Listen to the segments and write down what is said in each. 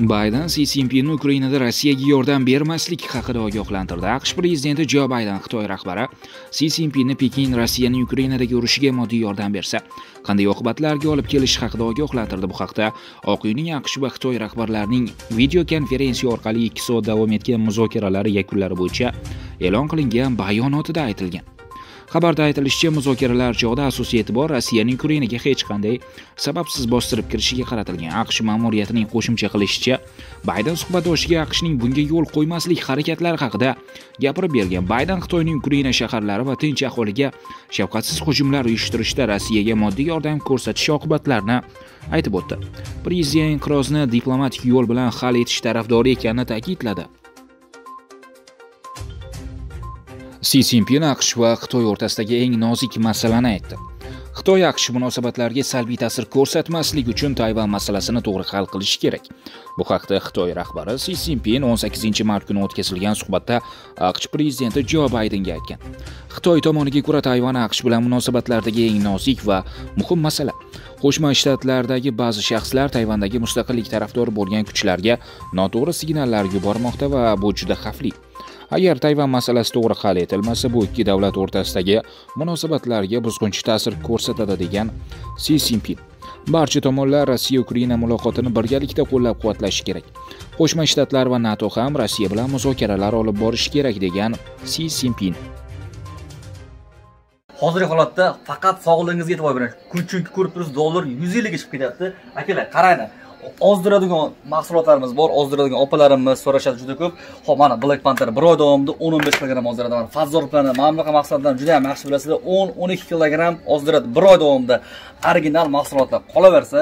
Biden CCP'ni Ukrainada Rossiyaga yordam bermaslik haqida ogohlantirdi. AQSh prezidenti Joe Biden Xitoy rahbari CCP'ni Pekin Rossiyaning Ukrainadagi urushiga moddiy yordam bersa, qanday oqibatlarga olib kelishi haqida ogohlantirdi. Bu haqda Oq uyning AQSh va Xitoy rahbarlarining video konferensiya orqali 2 soat davom etgan muzokaralari yakunlari bo'yicha e'lon qilingan bayonotida aytilgan. Xabarda aytilishicha, muzokaralar chog'ida asosiy e'tibor Rossiyaning Ukrainaga hech qanday sababsiz bostirib kirishiga qaratilgan. AQSh ma'muriyatining qo'shimcha qilishicha, Bayden suhbatdoshiga AQShning bunga yo'l qo'ymaslik harakatlari haqida gapirib bergan. Bayden Xitoyning Ukraina shaharlari va tinch aholiga shafqatsiz hujumlar uyushtirishda Rossiyaga moddiy yordam ko'rsatish oqibatlarini aytib o'tdi. Prezident inqirozni diplomatik yo'l bilan hal etish tarafdori ekanini ta'kidladi. CCP AQSh va Xitoy o'rtasidagi eng nozik masalani aytdi. Xitoy AQSh munosabatlariga salbiy ta'sir ko'rsatmaslik uchun Tayvan masalasini to'g'ri hal qilish kerak. Bu haqda Xitoy rahbari Si Szinpin 18-mart kuni o'tkazilgan suhbatda AQSh prezidenti Joe Bidenga aytgan. Xitoy tomoniga ko'ra Tayvan AQSh bilan munosabatlardagi eng nozik va muhim masala. Qo'shma Shtatlardagi ba'zi shaxslar Tayvandagi mustaqillik tarafdori bo'lgan kuchlarga noto'g'ri signallar yubormoqda va bu juda xavfli. Agar Tayvan masalasi to'g'ri hal etilmasa, bu ikki davlat o'rtasidagi munosabatlarga buzg'unchi ta'sir ko'rsatadi degan Si Szinpin. Barcha tomonlar Rossiya-Ukraina muloqotini birgalikda qo'llab-quvvatlashi kerak. Qo'shma Shtatlar va NATO ham Rossiya bilan muzokaralar olib borishi kerak degan Si Szinpin. Hozirgi holatda faqat sog'lig'ingizga e'tibor bering. Chunki ko'rib turibsiz, dollar 150 ga chiqib ketyapti. Akalar, qaranglar. Ozdiradigan mahsulotlarimiz bor, ozdiradigan opalarimiz so'rashadi juda ko'p. Xo'p, mana Black Panther bir oy davomida 10-15 kg ozdiradi. Mana Fazor plani mana bunaqa mahsulotlarni juda ham yaxshi bilasizlar, 10-12 kg ozdiradi bir oy davomida. Original mahsulotlar qolaversa,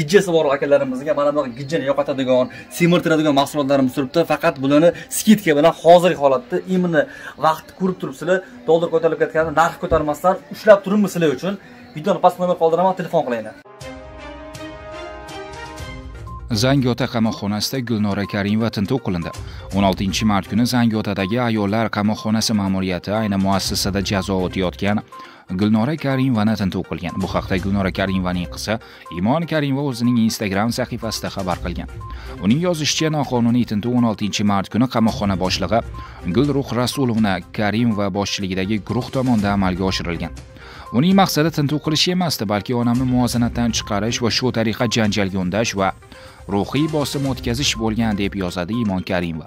gijjasi bor akalarimizga mana bunaqa gijjani yo'qotadigan, semirtiradigan mahsulotlarimiz turibdi. Faqat bularni skidka bilan hozirgi holatda imni vaqtni ko'rib turibsizlar, dollar ko'tarilib ketganda narx ko'tarmasdan ushlab turing sizlar uchun. Videoni past nomer qoldiraman, telefon qilinglar. Zangiota qamoqxonasida Gulnora Karimova tintuv qilindi. 16-mart kuni Zangiotadagi ayollar qamoqxonasi ma'muriyati ayni muassasada jazo o'tayotgan Gulnora Karimovani tintuv qilgan. Bu haqda Gulnora Karimovaning qizi Imon Karimova o'zining Instagram sahifasida xabar qilgan. Uning yozishicha, noqonuniy tintuv 16-mart kuni qamoqxona boshlig'i Gulro'x Karimova boshchiligidagi guruh tomonidan amalga oshirilgan. Uning maqsadi tintuv qilish emasdi, balki onamni muvozanatdan chiqarish va shu tariqa janjalga undash va ruhiy bosim o'tkazish bo'lgan, deb yozadi Imon Karimova.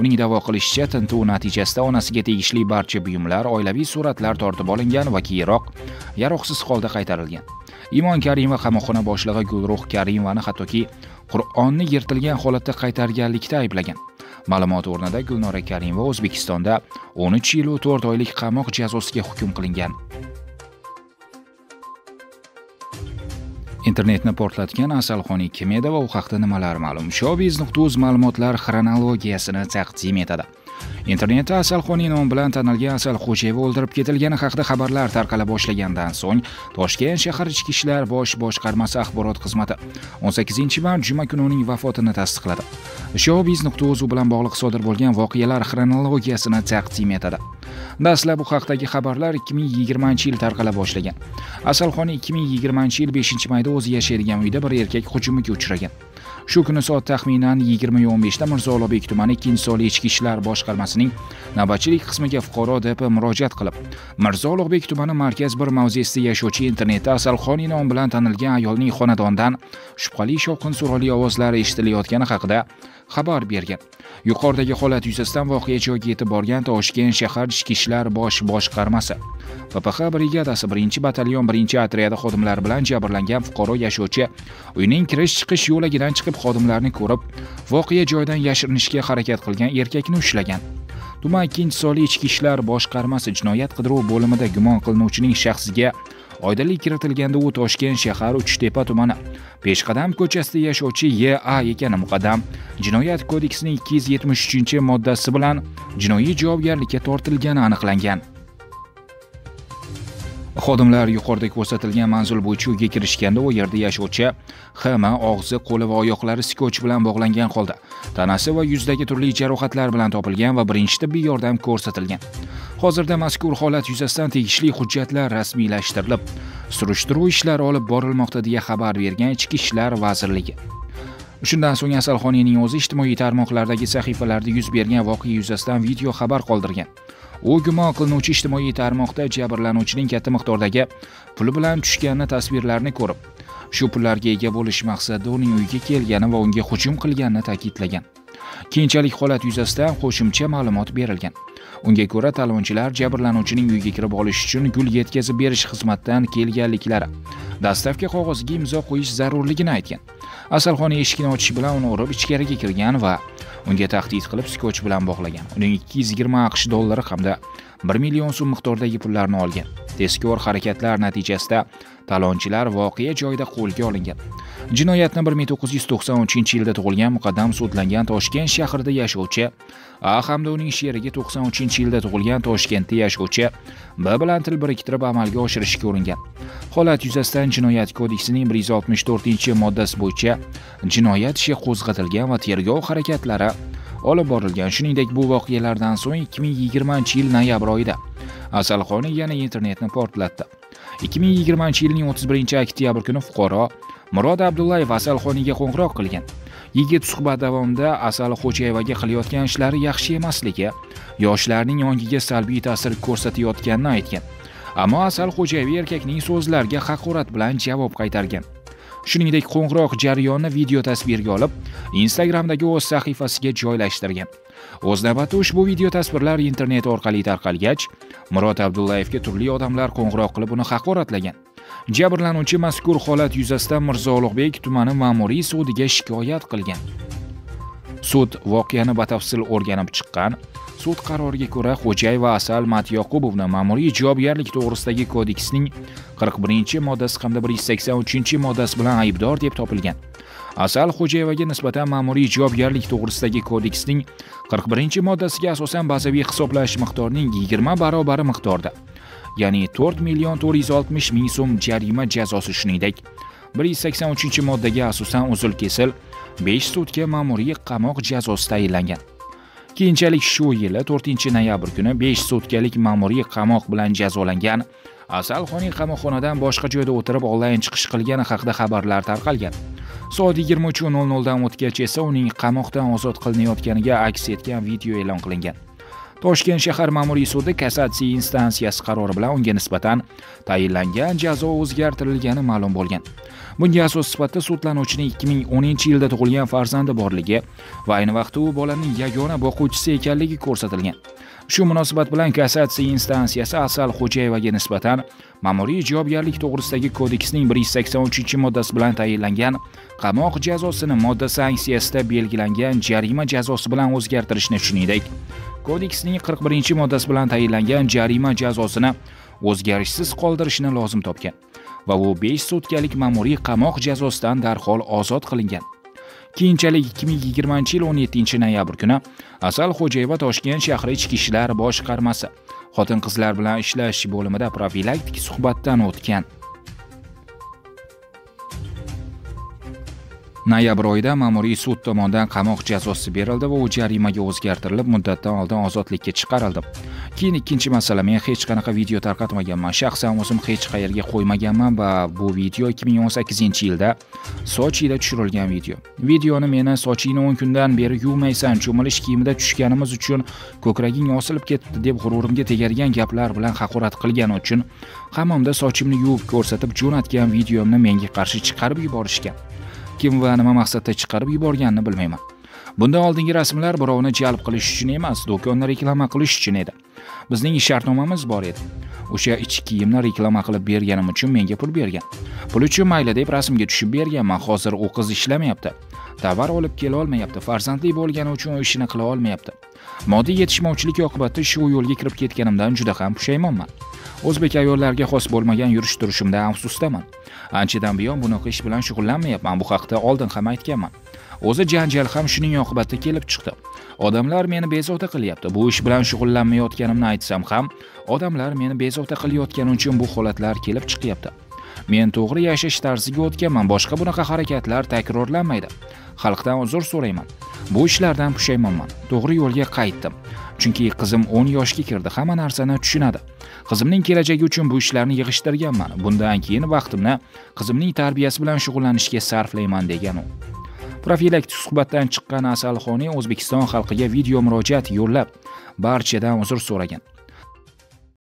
Uning da'vo qilishicha, tintuv natijasida onasiga tegishli barcha buyumlar, oilaviy suratlar tortib olingan va keyinroq yaroqsiz holda qaytarilgan. Imon Karimova qamoqxona boshlig'i Gulro'x Karimovani hattoki Qur'onni yirtilgan holatda qaytarganlikda ayblagan. Ma'lumot o'rnida Gulnora Karimova O'zbekistonda 13 yil va 4 oylik qamoq jazosiga hukm qilingan. Internetni portlatgan Asalxon kim edi va u haqda nimalar ma'lum? Showbiz.uz ma'lumotlar xronologiyasini taqdim etadi. Internetda Asalxon nomi bilan tanilgan Asalxo'jayeva o'ldirib ketilgani haqida xabarlar tarqala boshlagandan so'ng, Toshkent shahar ichki ishlar bosh boshqarmasi axborot xizmati 18-mart juma kuni uning vafotini tasdiqladi. Showbiz.uz bilan bog'liq sodir bo'lgan voqealar xronologiyasini taqdim etadi. Dastlab bu haqdagi xabarlar 2020-yil tarqala boshlagan. Asalxon 2020-yil 5-mayda o'zi yashaydigan uyda bir erkak hujumiga uchragan. Shu kuni soat taxminan 20:15 da Mirzo Ulugbek tumani 2-sonli ichki ishlar boshqarmasining navbatchilik qismiga fuqaro deb murojaat qilib, Mirzo Ulugbek tumani markaz 1 mavzesida yashovchi internetda Asalxon nomi bilan tanilgan ayolning xonadondan shubhali shovqin suroli ovozlari eshitilayotgani haqida xabar bergan. Yuqoridagi holat yuzasidan voqea joyiga yetib borgan Toshkent shahar ichki ishlar bosh boshqarmasi PPX brigadasi 1-batalyon 1-otryadi xodimlari bilan jabrlangan fuqaro yashovchi uyning kirish-chiqish yo'lagidan chiqib xodimlarni ko'rib, voqea joyidan yashirinishga harakat qilgan erkakni ushlagan. Tuman 2-sonli ichki ishlar boshqarmasi jinoyat qidiruv bo'limida gumon qilinuvchining shaxsiga oydinlik kiritilganda u Toshkent shahar Uchtepa tumani Peshqadam ko'chasida yashovchi YA ekani muqaddam Jinoyat kodeksining 273-moddasi bilan jinoiy javobgarlikka tortilgani aniqlangan. Xodimlar yuqorida ko'rsatilgan manzil bo'yicha uyga kirishganda u yerda yashovchi HM og'zi, qo'li va oyoqlari skoch bilan bog'langan holda, tanasi va yuzidagi turli jarohatlar bilan topilgan va birinchi tibbiy yordam ko'rsatilgan. Hozirda mazkur holat yuzasidan tegishli hujjatlar rasmiylashtirilib, surishtiruv ishlari olib borilmoqda, deya xabar bergan Ichki ishlar vazirligi. Shundan so'ng Asalxonning o'zi ijtimoiy tarmoqlardagi sahifalarida yuz bergan voqea yuzasidan video xabar qoldirgan. U gumoh qilinuvchi ijtimoiy tarmoqda jabrlanuvchining katta miqdordagi puli bilan tushganini tasvirlarni ko'rib, shu pullarga ega bo'lish maqsadida uning uyiga kelgani va unga hujum qilganini ta'kidlagan. Keyinchalik holat yuzasidan qo'shimcha ma'lumot berilgan. Unga ko'ra talonchilar jabrlanuvchining uyiga kirib olish uchun gul yetkazib berish xizmatidan kelganliklari, dastlabki qog'ozga imzo qo'yish zarurligini aytgan. Asalxon eshikni ochish bilan uni urib ichkariga kirgan va unga tahdid qilib skoch bilan bog'lagan. Uning 220 AQSh dollari hamda 1 million so'm miqdordagi pullarni olgan. Tezkor harakatlar natijasida talonchilar voqea joyida qo'lga olingan. Jinoyatni 1993-yilda tug'ilgan muqaddam sudlangan Toshkent shahrida yashovchi A hamda uning sherigi 93-yilda tug'ilgan Toshkentda yashovchi B bilan til biriktirib amalga oshirishga uringan. Holat yuzasidan Jinoyat kodeksining 164-moddasi bo'yicha jinoyat ishi qo'zg'atilgan va tergov harakatlari olib borilgan. Shuningdek, bu voqealardan so'ng 2020-yil noyabr oyida Asalxon yana internetni portlatdi. 2020-yilning 31-oktyabr kuni fuqaro Murod Abdullayev Asalxoniga qo'ng'iroq qilgan. Yigit suhbat davomida Asal Xo'jayevaga qilayotgan ishlari yaxshi emasligi, yoshlarning ongiga salbiy ta'sir ko'rsatayotganini aytgan. Ammo Asal Xo'jayeva erkakning so'zlariga haqorat bilan javob qaytargan. Shuningdek, qo'ng'iroq jarayonini video tasvirga olib, Instagramdagi o'z sahifasiga joylashtirgan. O'z navbatida ushbu video tasvirlar internet orqali tarqalgach, Murod Abdullayevga turli odamlar qo'ng'iroq qilib uni haqoratlagan. Jabrlanuvchi mazkur holat yuzasidan Mirzo Ulugbek tumani ma'muriy sudiga shikoyat qilgan. Sud voqeani batafsil o'rganib chiqqan. Sud qaroriga ko'ra Xo'jayev va Asalmat Yoqubovni ma'muriy javobgarlik to'g'risidagi kodeksning 41-moddasi hamda 183-moddasi bilan aybdor deb topilgan. Asal Xo'jayevaga nisbatan ma'muriy javobgarlik to'g'risidagi kodeksning 41-moddasiga asosan bazaviy hisoblash miqdorining 20 barobari miqdorda, ya'ni 4,460,000 so'm jarima jazosi, shuningdek 183-moddaga asosan uzil kesil 5 sutga ma'muriy qamoq jazosi tayinlangan. Keyinchalik shu yili 4-noyabr kuni 5 sutkalik ma'muriy qamoq bilan jazolangan Asalxonning qamoqxonadan boshqa joyda o'tirib onlayn chiqish qilgani haqida xabarlar tarqalgan. Soat 23:00 dan o'tgach esa uning qamoqdan ozod qilinayotganiga aks etgan video e'lon qilingan. Toshkent shahar ma'muriy sudi kassatsiya instansiyasi qarori bilan unga nisbatan tayinlangan jazo o'zgartirilgani ma'lum bo'lgan. Bunga asos sifatida sudlanuvchining 2010-yilda tug'ilgan farzandi borligi va ayni vaqtda u bolaning yagona boquvchisi ekanligi ko'rsatilgan. Shu munosabat bilan kassatsiya instansiyasi Asal Xo'jayevaga nisbatan ma'muriy javobgarlik to'g'risidagi kodeksning 183-moddasi bilan tayinlangan qamoq jazosini modda sanksiyasida belgilangan jarima jazosi bilan o'zgartirishni, shuningdek, kodeksning 41-moddasi bilan tayinlangan jarima jazosini o'zgarishsiz qoldirishni lozim topgan va u 5 sutkalik ma'muriy qamoq jazosidan darhol ozod qilingan. Keyinchalik 2020-yil 17-noyabr kuni Asal Xo'jayeva Toshkent shahri ichki ishlar boshqarmasi xotin-qizlar bilan ishlash bo'limida profilaktik suhbatdan o'tgan. Noyabr oyida ma'muriy sud tomonidan qamoq jazosi berildi va u jarimaga o'zgartirilib, muddatdan oldin ozodlikka chiqarildi. Keyin ikkinchi masala, men hech qanaqa video tarqatmaganman, shaxsan o'zim hech qayerga qo'ymaganman va bu video 2018-yilda Sochida tushirilgan video. Videoni meni sochingni 10 kundan beri yuvmaysan, cho'milish kiyimida tushganimiz uchun ko'kraging osilib ketdi deb g'ururimga tegargan gaplar bilan haqorat qilgani uchun hammamda sochimni yuvib ko'rsatib jo'natgan videomni menga qarshi chiqarib yuborishgan. Kim va nima maqsadda chiqarib yuborganini bilmayman. Bundan oldingi rasmlar birovni jalb qilish uchun emas, do'konni reklama qilish uchun edi. Bizning shartnomamiz bor edi. O'sha ichki kiyimni reklama qilib berganim uchun menga pul bergan. Pul uchun mayli deb rasmga tushib berganman. Hozir u qiz ishlamayapti. Tovar olib kela olmayapti. Farzandli bo'lgani uchun ishini qila olmayapti. Moddiy yetishmovchilik oqibatida shu yo'lga kirib ketganimdan juda ham pushaymonman. O'zbek ayollarga xos bo'lmagan yurish-turishimda afsusdaman. Anchadan buyon bunoq ish bilan shug'ullanmayapman. Bu haqda oldin ham aytganman. O'zi janjal ham shuning oqibatida kelib chiqdi. Odamlar meni bezovta qilyapti. Bu ish bilan shug'ullanmayotganimni aytsam ham, odamlar meni bezovta qilayotgani uchun bu holatlar kelib chiqyapti. Men to'g'ri yashash tarziga o'tganman. Boshqa bunaqa harakatlar takrorlanmaydi. Xalqdan uzr so'rayman. Bu ishlardan pushaymonman. To'g'ri yo'lga qaytdim. Chunki qizim 10 yoshga kirdi, hamma narsani tushunadi. Qizimning kelajagi uchun bu ishlarni yig'ishtirganman. Bundan keyin vaqtimni qizimning tarbiyasi bilan shug'ullanishga sarflayman degan u. Profilaktik suhbatdan chiqqan Asalxonning O'zbekiston xalqiga video murojaat yo'llab, barchadan uzr so'ragan.